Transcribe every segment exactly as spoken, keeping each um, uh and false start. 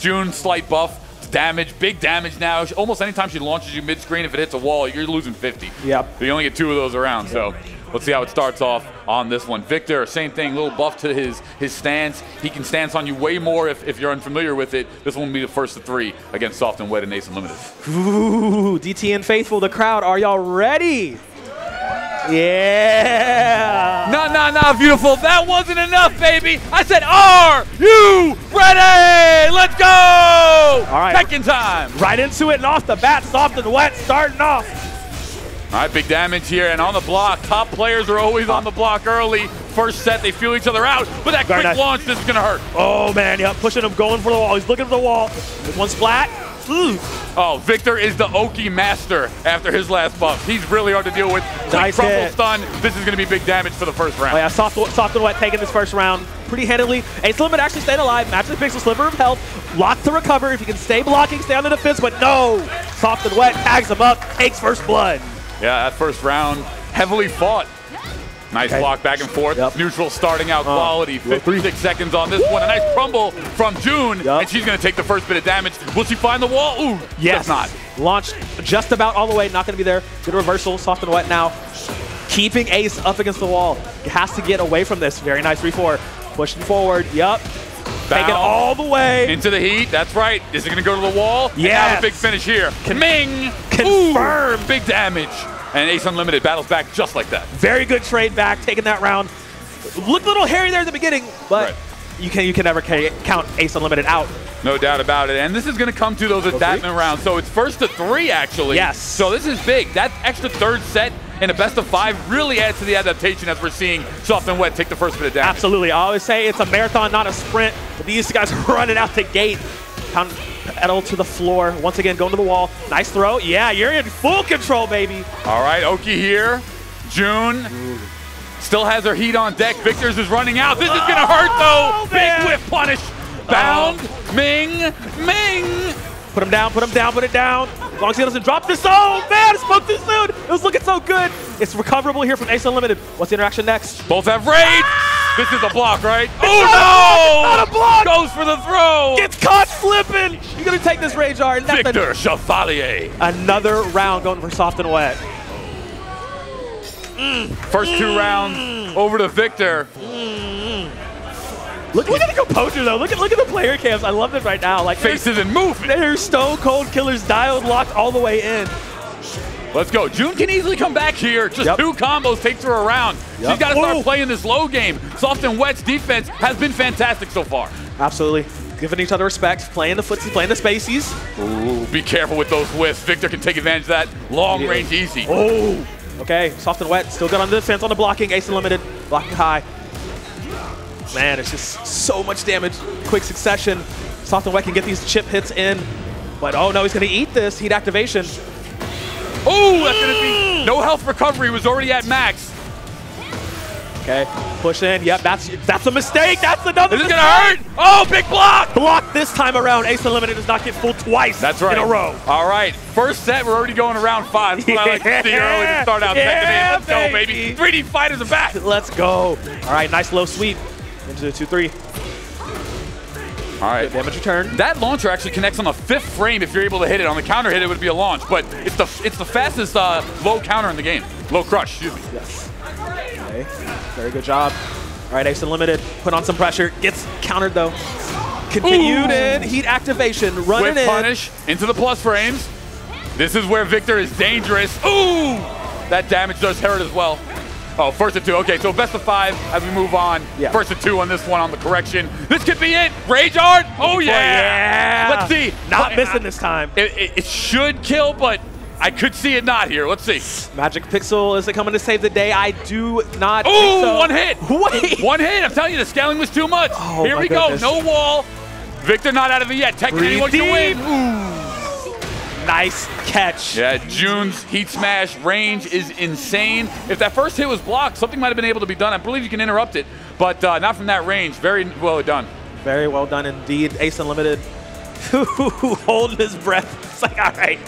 June, slight buff, damage, big damage now. Almost anytime she launches you mid-screen, if it hits a wall, you're losing fifty. Yep. You only get two of those around, so let's see how it starts off on this one. Victor, same thing, little buff to his his stance. He can stance on you way more if, if you're unfamiliar with it. This one will be the first of three against Soft and Wet and AceUnlimited. Ooh, D T N Faithful, the crowd, are y'all ready? Yeah! Nah, nah, nah, Viewtiful. That wasn't enough, baby. I said, are you ready? Let's go! All right. Tekken time. Right into it and off the bat, Soft and Wet starting off. All right, big damage here and on the block. Top players are always on the block early. First set, they feel each other out, but that Very quick nice. launch, this is going to hurt. Oh, man, yeah, pushing him, going for the wall. He's looking for the wall. There's one splat. Ooh. Oh, Victor is the Oki master after his last buff. He's really hard to deal with. Quick nice crumple hit. stun. This is going to be big damage for the first round. Oh, yeah, soft, soft and Wet taking this first round pretty handily. AceUnlimited actually stayed alive. Matches picks a sliver of health. Lots to recover. If you can stay blocking, stay on the defense, but no. Soft and Wet tags him up, takes first blood. Yeah, that first round, heavily fought. Nice okay. block back and forth. Yep. Neutral starting out uh, quality. fifty-six seconds on this Woo! one. A nice crumble from June, yep. and she's going to take the first bit of damage. Will she find the wall? Ooh, yes. Does not. Launched just about all the way. Not going to be there. Good reversal. Soft and Wet now. Keeping Ace up against the wall. Has to get away from this. Very nice three four. Pushing forward. Yup. Take it all the way. Into the heat. That's right. Is it going to go to the wall? Yeah. Big finish here. Con Ming. Confirm. Ooh, big damage. And AceUnlimited battles back just like that. Very good trade back, taking that round. Looked a little hairy there at the beginning, but right. you can you can never count AceUnlimited out. No doubt about it. And this is going to come to those adaptment rounds. So it's first to three, actually. Yes. So this is big. That extra third set and a best of five really adds to the adaptation as we're seeing Soft and Wet take the first bit of damage. Absolutely. I always say it's a marathon, not a sprint. But these guys are running out the gate. Pound pedal to the floor. Once again, going to the wall. Nice throw. Yeah, you're in full control, baby. All right, Oki here. June Ooh. still has her heat on deck. Victor's is running out. This oh, is going to hurt, though. Man. Big whiff punish. Bound. Oh. Ming. Ming. Put him down. Put him down. Put it down. As long as he doesn't drop this. Oh, man. I spoke too soon. It was looking so good. It's recoverable here from AceUnlimited. What's the interaction next? Both have rage. Ah! This is a block, right? It's oh, no! Block. It's not a block! Goes for the throw! Gets caught slipping! You're going to take this Rage R. Victor Chevalier. Another round going for Soft and Wet. Mm. First two mm. rounds over to Victor. Mm. Look, look at the composure, though. Look at look at the player cams. I love it right now. Like faces and movement. They're stone cold killers, dialed, locked all the way in. Let's go. June can easily come back here. Just yep. two combos takes her around. Yep. She's got to start Whoa. playing this low game. Soft and Wet's defense has been fantastic so far. Absolutely. Giving each other respect, playing the footsies, playing the spaces. Ooh, be careful with those whiffs. Victor can take advantage of that. Long yeah. range easy. Oh. Okay, Soft and Wet still good on the defense, on the blocking. AceUnlimited, blocking high. Man, it's just so much damage. Quick succession. Soft and Wet can get these chip hits in. But oh no, he's going to eat this. Heat activation. Oh, that's going to be no health recovery. Was already at max. Okay, push in. Yep, that's that's a mistake. That's another. This is going to hurt. Oh, big block. Block this time around. AceUnlimited does not get fooled twice. That's right. In a row. All right, first set. We're already going to round five. That's what I like to see early to start out. Yeah, Let's go, baby. three D fighters are back. Let's go. All right, nice low sweep into the two three. All right. Good damage return. That launcher actually connects on the fifth frame if you're able to hit it. On the counter hit, it would be a launch, but it's the it's the fastest uh, low counter in the game. Low crush, excuse me. Yes. Okay. Very good job. All right, AceUnlimited. Put on some pressure. Gets countered, though. Continued Ooh. in. Heat activation. Running in. Punish into the plus frames. This is where Victor is dangerous. Ooh! That damage does hurt as well. Oh, first of two. Okay, so best of five as we move on. Yeah. First of two on this one on the correction. This could be it. Rage Art. Oh, yeah. yeah. Let's see. Not but, missing I, this time. It, it, it should kill, but I could see it not here. Let's see. Magic Pixel, is it coming to save the day? I do not Ooh, think so. one hit. Wait. One hit. I'm telling you, the scaling was too much. Oh, here we goodness. go. No wall. Victor not out of it yet. Tekken anyone can win. Ooh. Nice catch. Yeah, June's heat smash range is insane. If that first hit was blocked, something might have been able to be done. I believe you can interrupt it, but uh, not from that range. Very well done. Very well done indeed. AceUnlimited holding his breath. It's like, all right,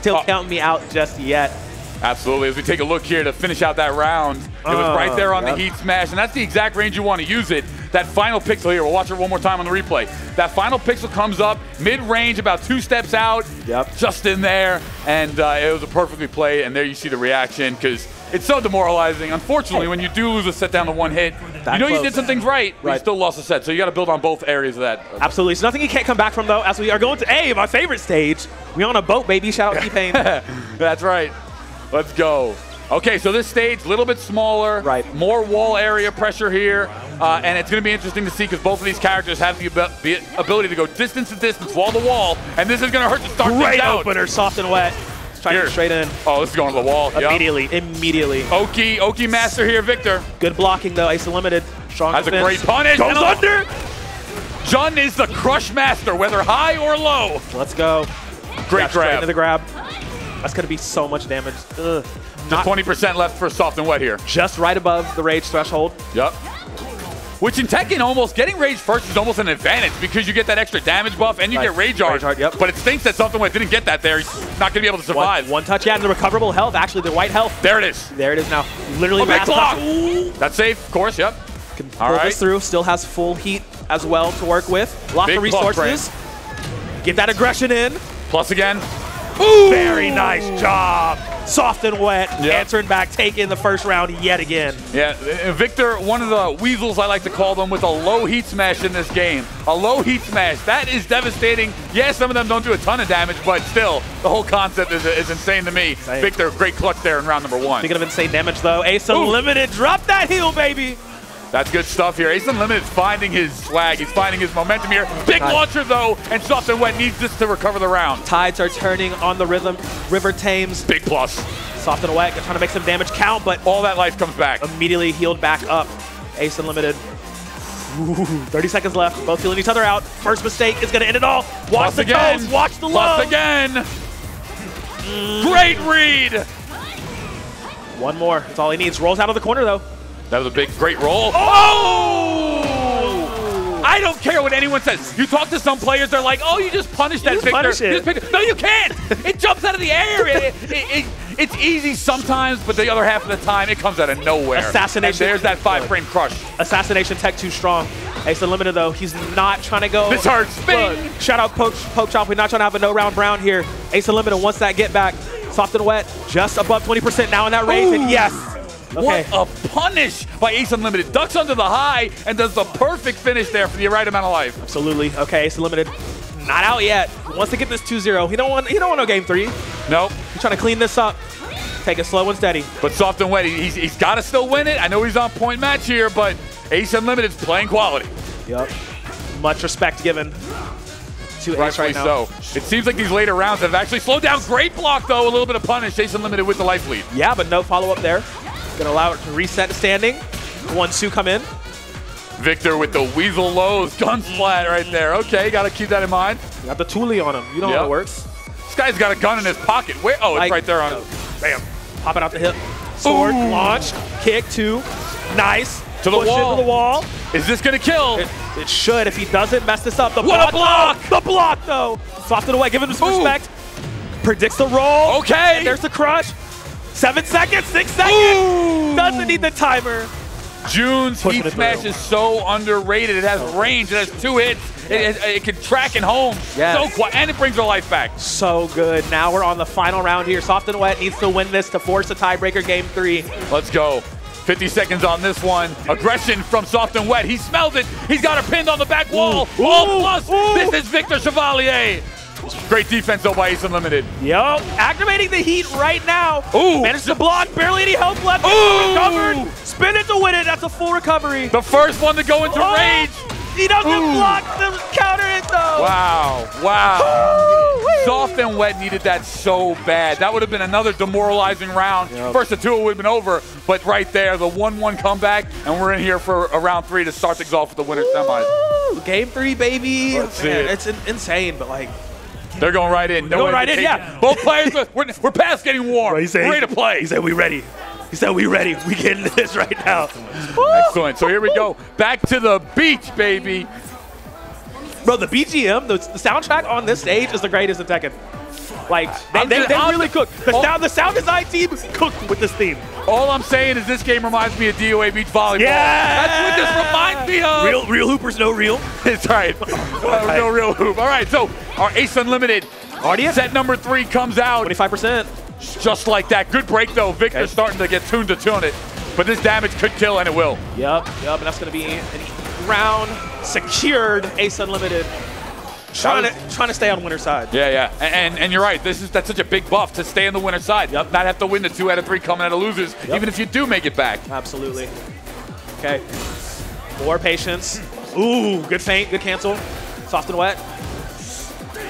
still oh. count me out just yet. Absolutely. As we take a look here to finish out that round, it was uh, right there on yep. the heat smash, and that's the exact range you want to use it. that final pixel here. We'll watch it one more time on the replay. That final pixel comes up mid-range, about two steps out, yep. just in there, and uh, it was a perfectly played, and there you see the reaction, because it's so demoralizing. Unfortunately, when you do lose a set down to one hit, that you know close. You did some things right, but right. you still lost a set, so you got to build on both areas of that. Absolutely. So nothing you can't come back from, though, as we are going to, hey, my favorite stage. We on a boat, baby. Shout out T-Pain. That's right. Let's go. Okay, so this stage, a little bit smaller, right. more wall area pressure here, uh, and it's going to be interesting to see because both of these characters have the ab ability to go distance to distance, wall to wall, and this is going to hurt to start Great things out. Opener, soft and wet. Let's try to get straight in. Oh, this is going to the wall. Immediately, yep. immediately. Oki, Oki master here, Victor. Good blocking though, AceUnlimited. Strong That's defense. A great punish. Goes under. Jun is the crush master, whether high or low. Let's go. Great grab. Straight into the grab. That's going to be so much damage. Ugh. Not twenty percent left for soft and wet here. Just right above the rage threshold. Yep. Which in Tekken, almost getting rage first is almost an advantage because you get that extra damage buff and you nice. Get rage hard. Yep. But it stinks that soft and wet didn't get that there. He's not going to be able to survive. One, one touch, yeah, and the recoverable health. Actually, the white health. There it is. There it is now. Literally, oh, last block. That's safe, of course. Yep. Can pull All right. this through. Still has full heat as well to work with. Lots big of resources. Get that aggression in. Plus again. Ooh. Very nice job. Soft and wet, yep. answering back, taking the first round yet again. Yeah, Victor, one of the weasels I like to call them with a low heat smash in this game. A low heat smash, that is devastating. Yeah, some of them don't do a ton of damage, but still, the whole concept is, is insane to me. Same. Victor, great clutch there in round number one. Speaking of insane damage though, AceUnlimited, drop that heel, baby. That's good stuff here. AceUnlimited is finding his swag. He's finding his momentum here. Big nice. Launcher, though, and Soft and Wet needs this to recover the round. Tides are turning on the rhythm. River Thames. Big plus. Soft and Wet trying to make some damage count, but all that life comes back. Immediately healed back up. AceUnlimited. Ooh, thirty seconds left. Both healing each other out. First mistake is going to end it all. Watch plus the again. Toes. Watch the love. Plus again. Mm. Great read. One more. That's all he needs. Rolls out of the corner, though. That was a big, great roll. Oh! I don't care what anyone says. You talk to some players, they're like, oh, you just punished that Victor. No, you can't. It jumps out of the air. It, it, it, it's easy sometimes, but the other half of the time, it comes out of nowhere. Assassination. And there's that five-frame crush. Assassination tech too strong. AceUnlimited, though, he's not trying to go. This hurts. Shout out Poke, Poke Chop. We're not trying to have a no-round brown here. AceUnlimited wants that get back. Soft and wet, just above twenty percent now in that range. And yes. Okay. What a punish by AceUnlimited. Ducks under the high and does the perfect finish there for the right amount of life. Absolutely. Okay, AceUnlimited not out yet. He wants to get this two zero. He don't want he don't want no game three. Nope. He's trying to clean this up. Take it slow and steady. But soft and wet, he's, he's got to still win it. I know he's on point match here, but AceUnlimited's playing quality. Yep. Much respect given. Rightfully so. It seems like these later rounds have actually slowed down. Great block, though. A little bit of punish. AceUnlimited with the life lead. Yeah, but no follow-up there. Gonna allow it to reset the standing. One, two, come in. Victor with the weasel lows, guns flat right there. Okay, gotta keep that in mind. You got the Thule on him. You know yep. how it works. This guy's got a gun in his pocket. Where? Oh, it's like, right there on him. Bam. Pop it out the hip. Sword, Ooh. Launch, kick, two. Nice. To the Push wall. To the wall. Is this gonna kill? It, it should if he doesn't mess this up. The what block, a block! The block though. Soft it away. Give him some respect. Predicts the roll. Okay. And there's the crush. Seven seconds, six seconds. Ooh. Doesn't need the timer. June's heat smash is so underrated. It has range. It has two hits. It, it, it can track and home. Yes. So quick, and it brings her life back. So good. Now we're on the final round here. Soft and wet needs to win this to force a tiebreaker game three. Let's go. fifty seconds on this one. Aggression from soft and wet. He smells it. He's got her pinned on the back wall. Ooh. All plus. Ooh. This is Victor Chevalier. Great defense though by AceUnlimited. Yup, activating the heat right now. Ooh. Managed to block, barely any health left. Ooh. Recovered, spin it to win it. That's a full recovery. The first one to go into oh. rage. He doesn't Ooh. Block the counter it though. Wow, wow. Ooh. Soft and wet needed that so bad. That would have been another demoralizing round. Yep. First of two, it would have been over. But right there, the one one comeback, and we're in here for a round three to start things off with the winner semis. Game three, baby. Let's Man, it. It's insane, but like, they're going right in. They're going right in, eight. Yeah. Both players, we're, we're past getting warm. Well, said, we're ready to play. He said, we ready. He said, we ready. We getting this right now. Excellent. So here we go. Back to the beach, baby. Bro, the B G M, the, the soundtrack on this stage is the greatest in Tekken. Like, they, they, they really cook. The sound, the sound design team cooked with this theme. All I'm saying is this game reminds me of D O A Beach Volleyball. Yeah! That's what this reminds me of! Real, real hoopers, no real. It's right. Uh, no real hoop. All right, so our Ace Unlimited R D F set number three comes out. twenty-five percent. Just like that. Good break, though. Victor's okay. Starting to get tuned to tune it. But this damage could kill, and it will. Yep, yep, and that's going to be an round secured Ace Unlimited. Trying to, trying to stay on winner's side. Yeah, yeah. And, and and you're right. This is that's such a big buff to stay on the winner's side. Yep. Not have to win the two out of three coming out of losers, yep. Even if you do make it back. Absolutely. Okay. More patience. Ooh, good feint, good cancel. Soft and wet.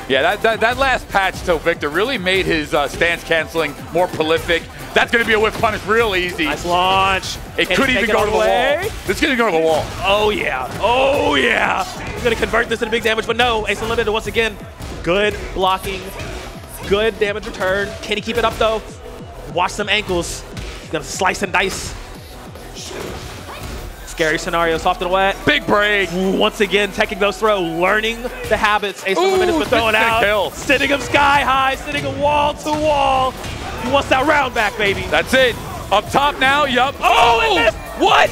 Yeah, that, that, that last patch to Victor really made his uh, stance canceling more prolific. That's going to be a whiff punish real easy. Nice launch. It Can could even go to the wall. It's going to go to the wall. Oh, yeah. Oh, yeah. He's going to convert this into big damage, but no. Ace Unlimited once again. Good blocking. Good damage return. Can he keep it up, though? Watch some ankles. He's going to slice and dice. Scary scenario, soft and wet. Big break. Once again, taking those throw, learning the habits. Ace Unlimited has been throwing out. Kill. Sitting him sky high, sitting him wall to wall. He wants that round back, baby. That's it. Up top now, yup. Oh, oh, and what?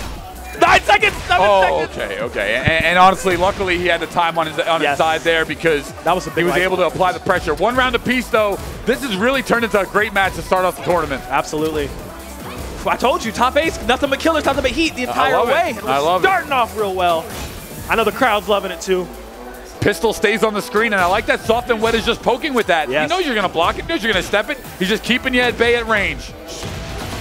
Nine seconds, seven oh, seconds. Okay, okay. And, and honestly, luckily he had the time on his on yes. his side there because that was a big he was able to apply the pressure. One round apiece, though. This has really turned into a great match to start off the tournament. Absolutely. I told you, top ace, nothing but killers, nothing but heat the entire way. It. I love starting it. Starting off real well. I know the crowd's loving it too. Pistol stays on the screen, and I like that soft and wet is just poking with that. Yes. He knows you're going to block it, he knows you're going to step it. He's just keeping you at bay at range.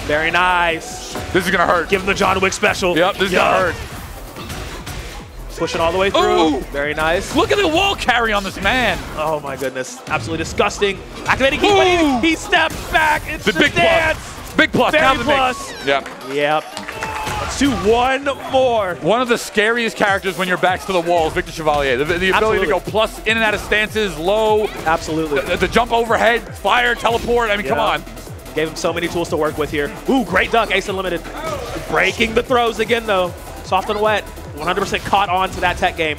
Very nice. This is going to hurt. Give him the John Wick special. Yep, this yep. is going to hurt. Pushing all the way through. Ooh. Very nice. Look at the wall carry on this man. Oh my goodness. Absolutely disgusting. Activating heat, but he, he steps back. It's the, the big dance. Plus. Big plus, now the plus. Mix. Yep. Yep. Let's do one more. One of the scariest characters when your back's to the wall is Victor Chevalier. The, the ability Absolutely. to go plus in and out of stances, low. Absolutely. The, the jump overhead, fire, teleport. I mean, yeah. come on. Gave him so many tools to work with here. Ooh, great duck, Ace Unlimited. Breaking the throws again, though. Soft and wet. one hundred percent caught on to that tech game.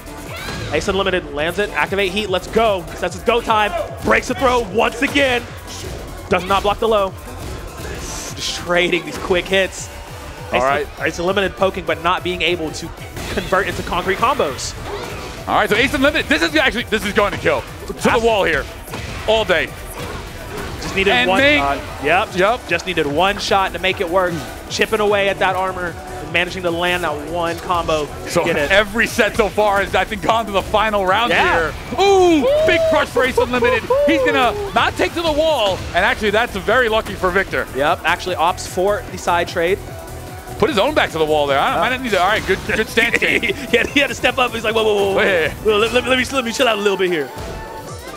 Ace Unlimited lands it. Activate heat. Let's go. Sets his go time. Breaks the throw once again. Does not block the low. Just trading these quick hits. All right. Ace Unlimited poking, but not being able to convert into concrete combos. All right, so Ace Unlimited, this is actually, this is going to kill. To the wall here, all day. Just needed and one shot. Uh, yep, yep. Just needed one shot to make it work. Chipping away at that armor, managing to land that one combo. So get it. Every set so far has, I think, gone to the final round yeah. here. Ooh, Ooh, big crush for Ace Unlimited. He's gonna not take to the wall, and actually that's very lucky for Victor. Yep, actually opts for the side trade. Put his own back to the wall there. I, oh. I didn't need to, all right, good, good stance game. he, had, he had to step up, he's like, whoa, whoa, whoa, whoa. Hey. Let, let, me, let, me, let me chill out a little bit here.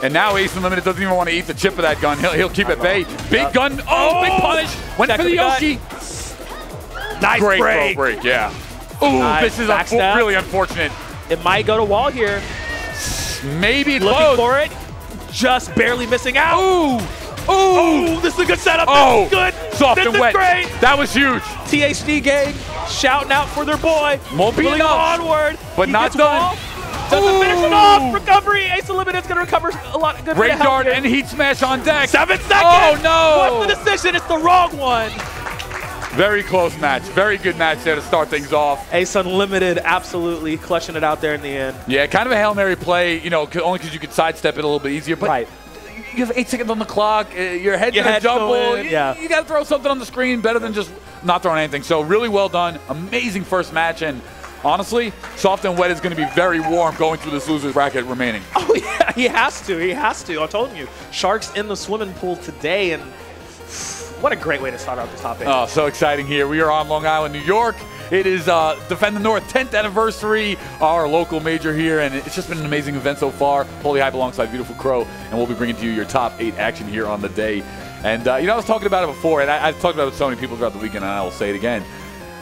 And now Ace Unlimited doesn't even want to eat the chip of that gun. He'll, he'll keep it bay. Big yep. gun, oh, oh, big punish. Went Check for the Yoshi. Nice Great break. Throw break, yeah. Ooh, nice. This is unfo really unfortunate. It might go to wall here. Maybe Looking close. for it. Just barely missing out. Ooh, ooh. Ooh, this is a good setup. Oh, this is good. Soft this and wet. Great. That was huge. T H D gang shouting out for their boy. Won't be enough. Onward. But he not done. Wall. Doesn't Ooh. finish it off. Recovery. Ace Unlimited is going to recover a lot of good. Great dart and heat smash on deck. Seven seconds. Oh, no. What's the decision? It's the wrong one. Very close match. Very good match there to start things off. Ace Unlimited absolutely clutching it out there in the end. Yeah, kind of a Hail Mary play, you know, only because you could sidestep it a little bit easier. But right. you have eight seconds on the clock. Your head's going to jumble. You, yeah. you got to throw something on the screen better than just not throwing anything. So really well done. Amazing first match. And honestly, soft and wet is going to be very warm going through this loser's bracket remaining. Oh, yeah. He has to. He has to. I told you. Sharks in the swimming pool today. And what a great way to start off the top eight. Oh, so exciting here. We are on Long Island, New York. It is uh, Defend the North tenth anniversary, our local major here, and it's just been an amazing event so far. Pauly Hype alongside Viewtiful Crow, and we'll be bringing to you your top eight action here on the day. And, uh, you know, I was talking about it before, and I, I've talked about it with so many people throughout the weekend, and I will say it again.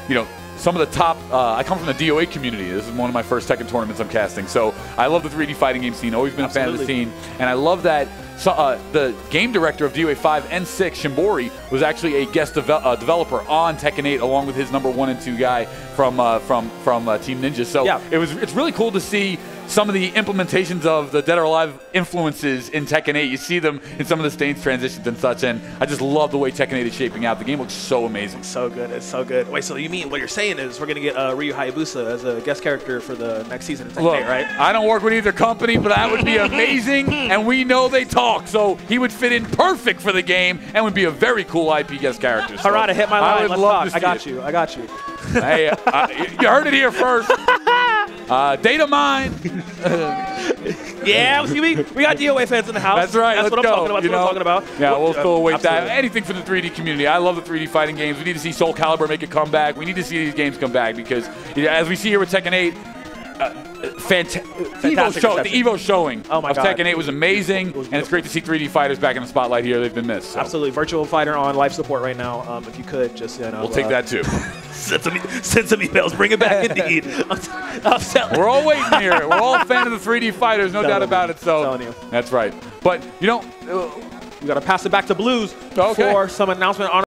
You know, some of the top, uh, I come from the D O A community. This is one of my first Tekken tournaments I'm casting, so I love the three D fighting game scene. Always been Absolutely. a fan of the scene, and I love that. So, uh, the game director of D O A five and six, Shimbori, was actually a guest de uh, developer on Tekken eight, along with his number one and two guy from uh, from from uh, Team Ninja. So yeah. it was it's really cool to see some of the implementations of the Dead or Alive influences in Tekken eight. You see them in some of the Stains transitions and such, and I just love the way Tekken eight is shaping out. The game looks so amazing. So good. It's so good. Wait, so you mean what you're saying is we're going to get uh, Ryu Hayabusa as a guest character for the next season of Tekken eight, right? I don't work with either company, but that would be amazing, and we know they talk, so he would fit in perfect for the game and would be a very cool I P guest character. So Harada, hit my line. I would love to see I got it. you. I got you. Hey, uh, you heard it here first. Uh, data mine. Yeah, we, we got D O A fans in the house. That's right. That's let's what I'm go. talking about. That's you what know? I'm talking about. Yeah, we'll, we'll still await absolutely. that. Anything for the three D community. I love the three D fighting games. We need to see Soul Calibur make a comeback. We need to see these games come back because, as we see here with Tekken eight, uh, Fanta Fantastic Evo show, the Evo showing oh my of God. Tekken eight was amazing, it was and it's great to see three D fighters back in the spotlight here. They've been missed. So. Absolutely. Virtual Fighter on life support right now. Um, if you could, just, you know. We'll take uh, that too. send, some, send some emails. Bring it back indeed. I'm, I'm We're all waiting here. We're all a fan of the three D fighters, no doubt about it. So you. That's right. But, you know, we got to pass it back to Blues okay. for some announcement on